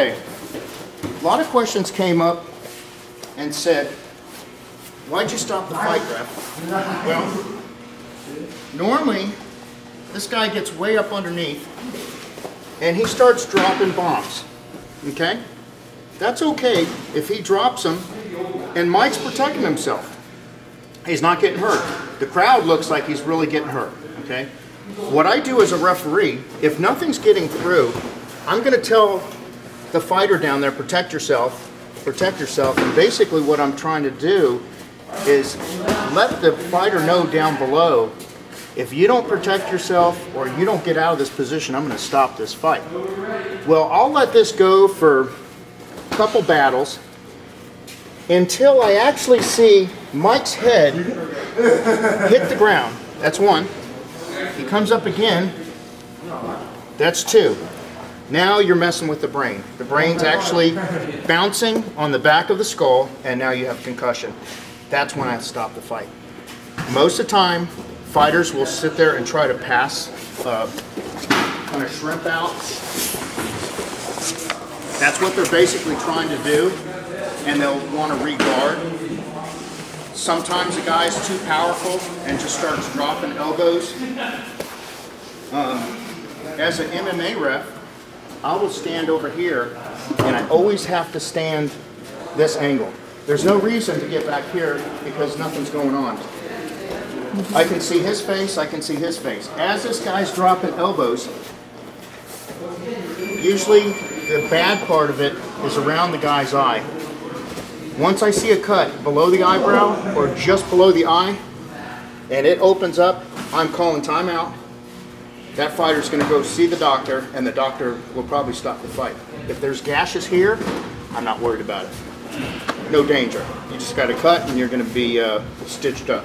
Okay, a lot of questions came up and said, why'd you stop the fight, ref? Well, normally this guy gets way up underneath and he starts dropping bombs, okay? That's okay if he drops them and Mike's protecting himself. He's not getting hurt. The crowd looks like he's really getting hurt, okay? What I do as a referee, if nothing's getting through, I'm going to tell the fighter down there, protect yourself, and basically what I'm trying to do is let the fighter know down below, if you don't protect yourself or you don't get out of this position, I'm going to stop this fight. Well, I'll let this go for a couple battles until I actually see Mike's head hit the ground. That's one. He comes up again. That's two. Now you're messing with the brain. The brain's actually bouncing on the back of the skull, and now you have concussion. That's when I stop the fight. Most of the time, fighters will sit there and try to pass kind of shrimp out. That's what they're basically trying to do, and they'll want to re-guard. Sometimes a guy's too powerful and just starts dropping elbows. As an MMA ref, I will stand over here, and I always have to stand this angle. There's no reason to get back here because nothing's going on. I can see his face, I can see his face. As this guy's dropping elbows, usually the bad part of it is around the guy's eye. Once I see a cut below the eyebrow or just below the eye, and it opens up, I'm calling timeout. That fighter's going to go see the doctor, and the doctor will probably stop the fight. If there's gashes here, I'm not worried about it. No danger. You just got a cut, and you're going to be stitched up.